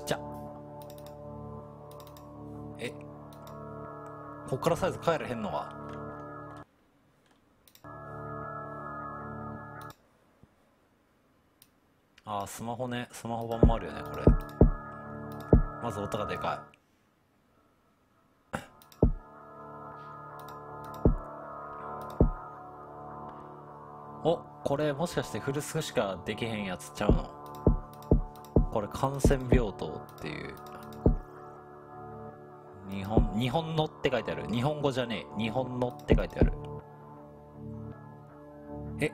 ちっちゃ。え、こっからサイズ変えられへんのは。ああ、スマホね、スマホ版もあるよね、これ。まず音がでかい。お、これもしかして古巣しかできへんやつちゃうの？これ感染病棟っていう。日本のって書いてある。日本語じゃねえ。日本のって書いてある。え？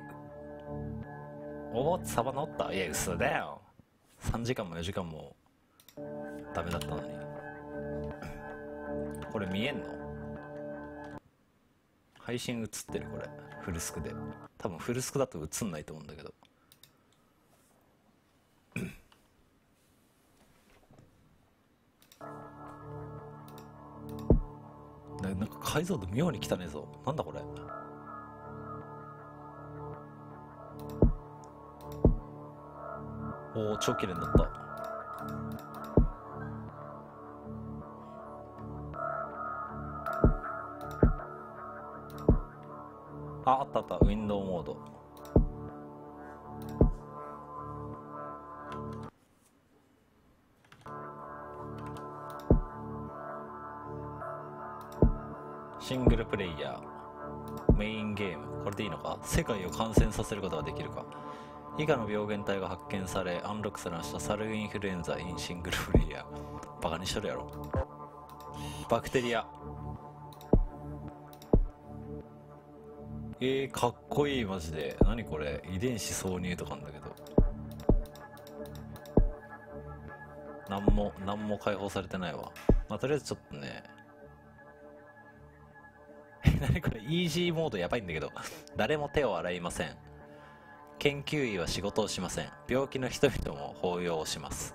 お、サバ治った？いや、嘘だよ。3時間も4時間もダメだったのに。これ見えんの？配信映ってるこれ。フルスクで多分フルスクだと映んないと思うんだけどなんか解像度妙に汚ねえぞ。なんだこれ。おお、超綺麗になった。あ、あったあった、ウィンドウモード。シングルプレイヤー、メインゲーム、これでいいのか。世界を感染させることができるか。以下の病原体が発見され、アンロックされました。サルインフルエンザインシングルプレイヤー。バカにしとるやろ。バクテリア。かっこいい。マジで何これ。遺伝子挿入とかあんだけど、何も解放されてないわ。まあとりあえずちょっとね何これ。イージーモードやばいんだけど誰も手を洗いません。研究医は仕事をしません。病気の人々も抱擁をします。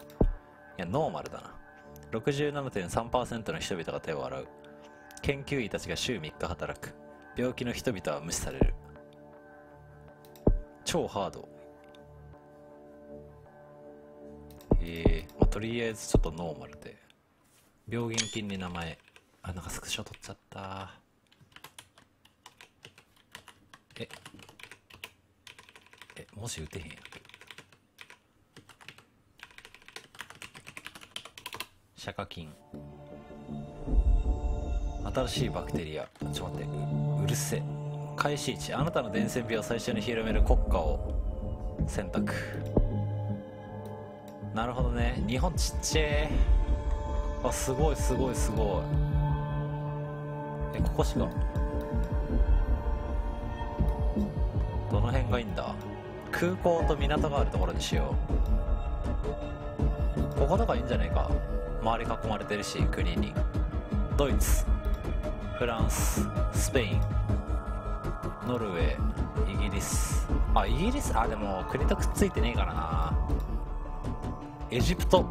いや、ノーマルだな。 67.3% の人々が手を洗う。研究医たちが週3日働く。病気の人々は無視される。超ハード。まあ、とりあえずちょっとノーマルで。病原菌に名前。あ、なんかスクショ取っちゃった。え、もし打てへんやん。シャカ菌。新しいバクテリア。ちょっと待って。うるせえ。開始1、あなたの伝染病を最初に広める国家を選択。なるほどね。日本ちっちゃい。あ、すごいすごいすごい。ここしかどの辺がいいんだ。空港と港があるところにしよう。こことかいいんじゃないか。周り囲まれてるし、国に。ドイツ、フランス、スペイン、ノルウェー、イギリス。あ、イギリス。あ、でも国とくっついてねえからな。エジプト、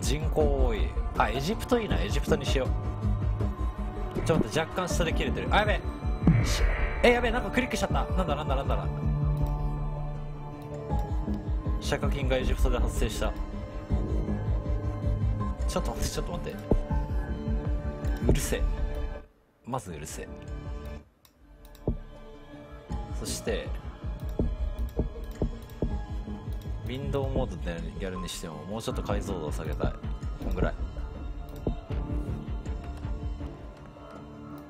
人口多い。あ、エジプトいいな。エジプトにしよう。ちょっと待って、若干下で切れてる。あ、やべえ。やべえ、なんかクリックしちゃった。なんだなんだなんだな。シャカ菌がエジプトで発生した。ちょっと待ってちょっと待って。うるせえ。まずうるせえ。そしてウィンドウモードでやるにしてももうちょっと解像度を下げたい。こんぐらい。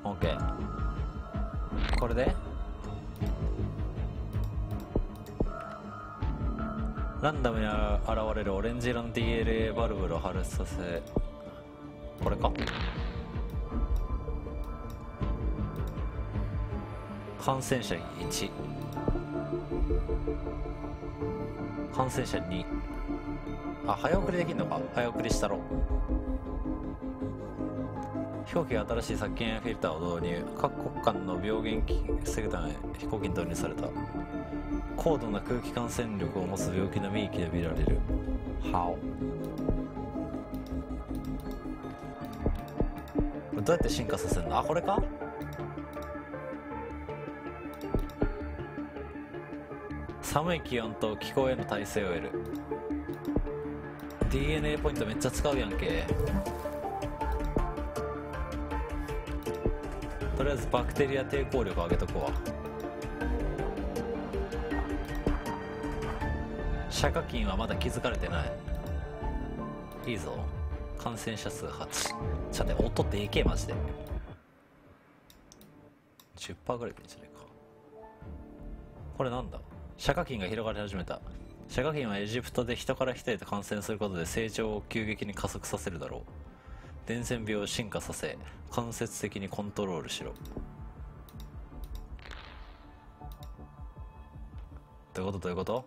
OK。 これでランダムに現れるオレンジ色の DNA バルブを破裂させ、これか。感染者1、感染者2。あ、早送りできんのか。早送りしたろ。飛行機が新しい殺菌フィルターを導入。各国間の病原菌を防ぐため飛行機に導入された。高度な空気感染力を持つ病気の免疫で見られる。はお。どうやって進化させるの。あ、これか。寒い気温と気候への耐性を得る。DNA ポイントめっちゃ使うやんけ。とりあえずバクテリア抵抗力上げとこう。釈迦菌はまだ気づかれてない。いいぞ。感染者数8。ちょっと待って、音でけえマジで。10% ぐらいでいいんじゃないか。これなんだ、釈迦菌が広がり始めた。釈迦菌はエジプトで人から人へと感染することで成長を急激に加速させるだろう。伝染病を進化させ間接的にコントロールしろ。どういうこと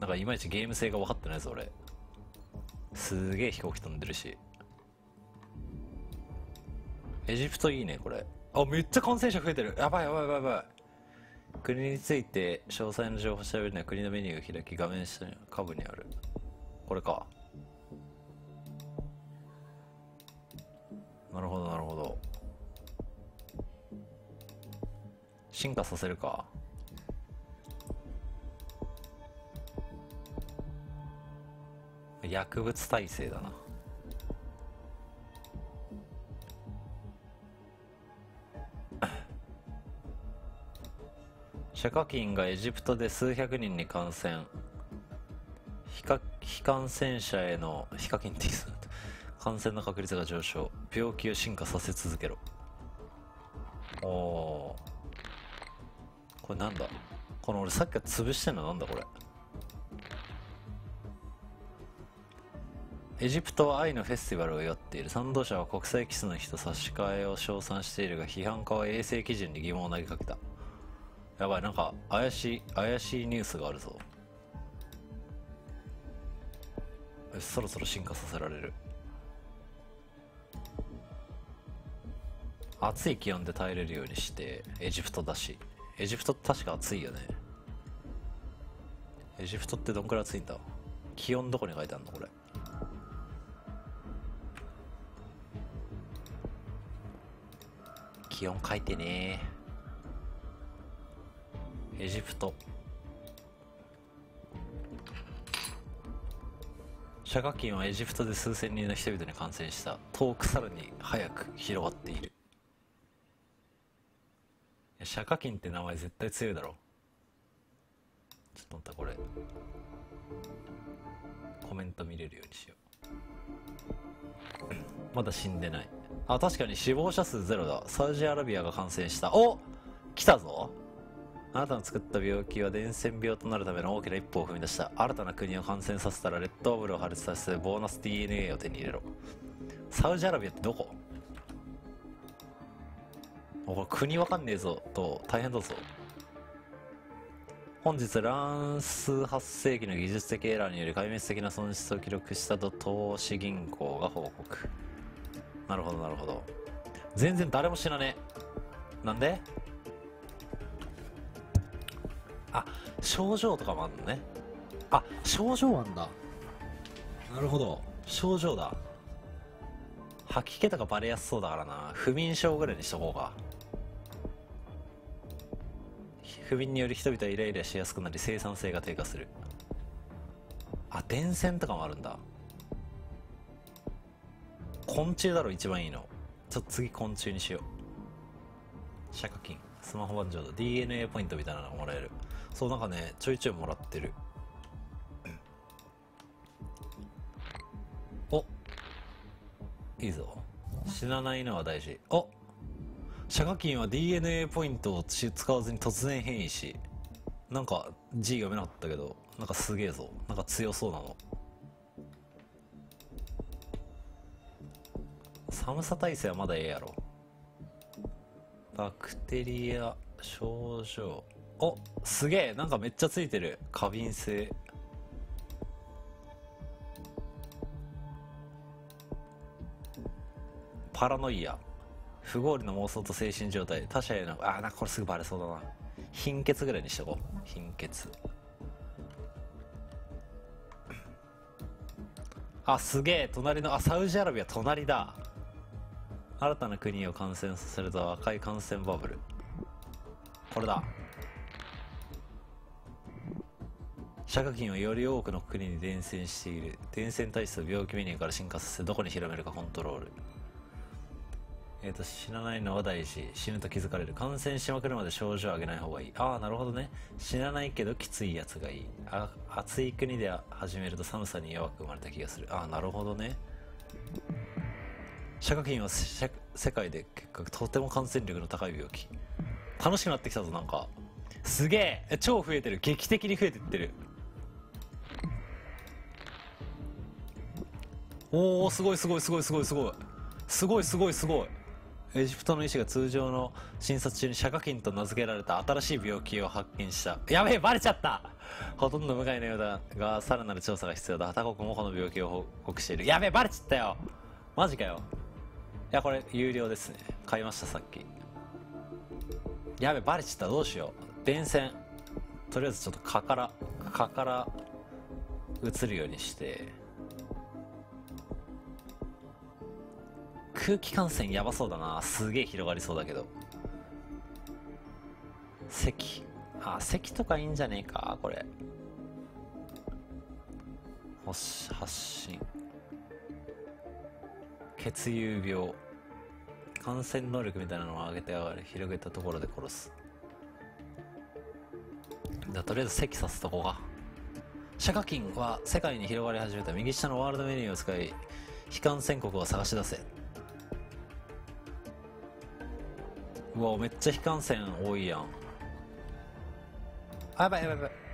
なんかいまいちゲーム性が分かってないぞ俺。すげえ飛行機飛んでるし。エジプトいいねこれ。あ、めっちゃ感染者増えてる。やばい。国について詳細な情報を調べるには国のメニューを開き、画面下の下部にあるこれか。なるほど。進化させるか。薬物耐性だな。シャカキンがエジプトで数百人に感染。非感染者へのヒカキンって言うんだ。感染の確率が上昇。病気を進化させ続けろ。おー、これなんだこの俺さっきから潰してんのなんだこれ。エジプトは愛のフェスティバルを祝っている。賛同者は国際キスの日と差し替えを称賛しているが、批判家は衛生基準に疑問を投げかけた。やばい、なんか怪しいニュースがあるぞ。そろそろ進化させられる。暑い気温で耐えれるようにして。エジプトだし、エジプトって確か暑いよね。エジプトってどんくらい暑いんだ。気温どこに書いてあるのこれ。気温書いてねー。エジプト。シャカキンはエジプトで数千人の人々に感染した。遠くさらに早く広がっている。シャカキンって名前絶対強いだろ。ちょっと待って、これコメント見れるようにしよう。まだ死んでない。あ、確かに死亡者数ゼロだ。サウジアラビアが感染した。お、来たぞ。あなたの作った病気は伝染病となるための大きな一歩を踏み出した。新たな国を感染させたらレッドオブルを破裂させてボーナス DNA を手に入れろ。サウジアラビアってどこ。これ国わかんねえぞと大変だぞ。本日乱数発生期の技術的エラーにより壊滅的な損失を記録したと投資銀行が報告。なるほど。全然誰も死なねえ。なんで。あ、症状とかもあるのね。あ、症状あんだ。なるほど、症状だ。吐き気とかバレやすそうだからな。不眠症ぐらいにしとこうか。不眠により人々はイライラしやすくなり生産性が低下する。あ、伝染とかもあるんだ。昆虫だろ一番いいの。ちょっと次昆虫にしよう。シャカキンスマホ版上だ。 DNA ポイントみたいなのがもらえる。そう、なんかねちょいちょいもらってる。お、いいぞ。死なないのは大事。お、シャカキンは DNA ポイントを使わずに突然変異し、なんか G 読めなかったけどなんかすげえぞ。なんか強そうなの。寒さ耐性はまだええやろ。バクテリア症状。お、すげえ、なんかめっちゃついてる。過敏性。パラノイア。不合理の妄想と精神状態。他者への、あー、なんかこれすぐバレそうだな。貧血ぐらいにしとこう。貧血。あ、すげえ。隣の、あ、サウジアラビア隣だ。新たな国を感染させると赤い感染バブル。これだ。シャカ菌はより多くの国に伝染している。伝染体質を病気メニューから進化させ、どこに広めるかコントロール。死なないのは大事。死ぬと気づかれる。感染しまくるまで症状を上げない方がいい。ああ、なるほどね。死なないけどきついやつがいい。あ、暑い国で始めると寒さに弱く生まれた気がする。ああ、なるほどね。シャカ菌は世界で結果とても感染力の高い病気。楽しくなってきたぞ、なんか。すげえ、超増えてる。劇的に増えてってる。おお、すごいすごいすごいすごいすごいすごいすごいすごい。エジプトの医師が通常の診察中にシャカ菌と名付けられた新しい病気を発見した。やべえ、バレちゃった。ほとんど無害のようだが、さらなる調査が必要だ。他国もこの病気を報告している。やべえ、バレちゃったよ。マジかよ。いや、これ有料ですね。買いました、さっき。やべえ、バレちゃった。どうしよう。電線とりあえずちょっと蚊から移るようにして。空気感染やばそうだな。すげえ広がりそうだけど。咳、あ、咳とかいいんじゃねえか、これ。発疹、血友病、感染能力みたいなのを上げて上がる。広げたところで殺す。じゃあとりあえず咳させとこうか。シャカ菌は世界に広がり始めた。右下のワールドメニューを使い、非感染国を探し出せ。うわ、めっちゃ非感染多いやん。あ、やばいやばいやばい。